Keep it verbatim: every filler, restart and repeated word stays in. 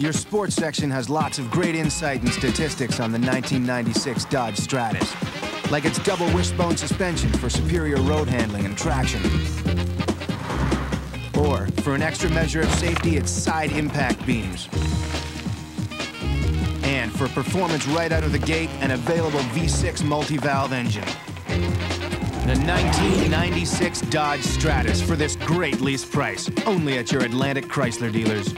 Your sports section has lots of great insight and statistics on the nineteen ninety-six Dodge Stratus, like its double wishbone suspension for superior road handling and traction. Or, for an extra measure of safety, its side impact beams. And for performance right out of the gate, an available V six multi-valve engine. The nineteen ninety-six Dodge Stratus for this great lease price, only at your Atlantic Chrysler dealers.